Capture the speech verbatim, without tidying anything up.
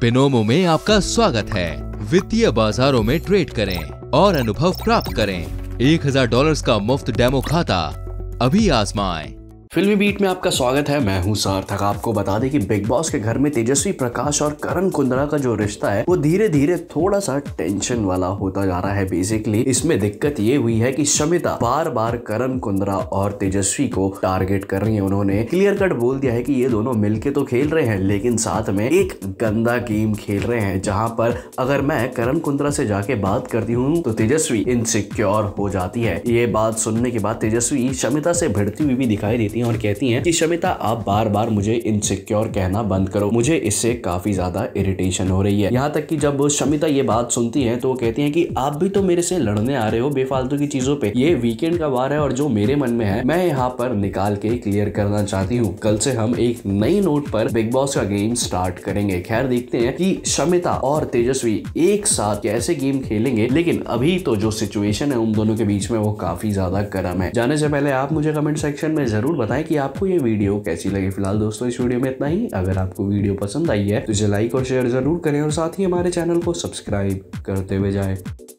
Binomo में आपका स्वागत है। वित्तीय बाजारों में ट्रेड करें और अनुभव प्राप्त करें। एक हजार डॉलर का मुफ्त डेमो खाता अभी आजमाएं। फिल्मी बीट में आपका स्वागत है, मैं हूं सार्थक। आपको बता दें कि बिग बॉस के घर में तेजस्वी प्रकाश और करण कुंद्रा का जो रिश्ता है वो धीरे धीरे थोड़ा सा टेंशन वाला होता जा रहा है। बेसिकली इसमें दिक्कत ये हुई है कि शमिता बार बार करण कुंद्रा और तेजस्वी को टारगेट कर रही है। उन्होंने क्लियर कट बोल दिया है कि ये दोनों मिलके तो खेल रहे हैं, लेकिन साथ में एक गंदा गेम खेल रहे हैं, जहाँ पर अगर मैं करण कुंद्रा से जाके बात करती हूँ तो तेजस्वी इनसिक्योर हो जाती है। ये बात सुनने के बाद तेजस्वी शमिता से भिड़ती हुई भी दिखाई देती है और कहती हैं कि शमिता आप बार बार मुझे इनसिक्योर कहना बंद करो, मुझे इससे काफी ज्यादा इरिटेशन हो रही है। यहाँ तक कि जब शमिता ये बात सुनती है तो वो कहती है कि आप भी तो मेरे से लड़ने आ रहे हो बेफालतू की चीजों पे। ये वीकेंड का वार है और जो मेरे मन में है मैं यहाँ पर निकाल के क्लियर करना चाहती हूँ। कल से हम एक नई नोट पर बिग बॉस का गेम स्टार्ट करेंगे। खैर देखते हैं कि शमिता और तेजस्वी एक साथ कैसे गेम खेलेंगे, लेकिन अभी तो जो सिचुएशन है उन दोनों के बीच में वो काफी ज्यादा गर्म है। जाने से पहले आप मुझे कमेंट सेक्शन में जरूर बताएं कि आपको ये वीडियो कैसी लगी। फिलहाल दोस्तों इस वीडियो में इतना ही। अगर आपको वीडियो पसंद आई है तो इसे लाइक और शेयर जरूर करें और साथ ही हमारे चैनल को सब्सक्राइब करते हुए जाएं।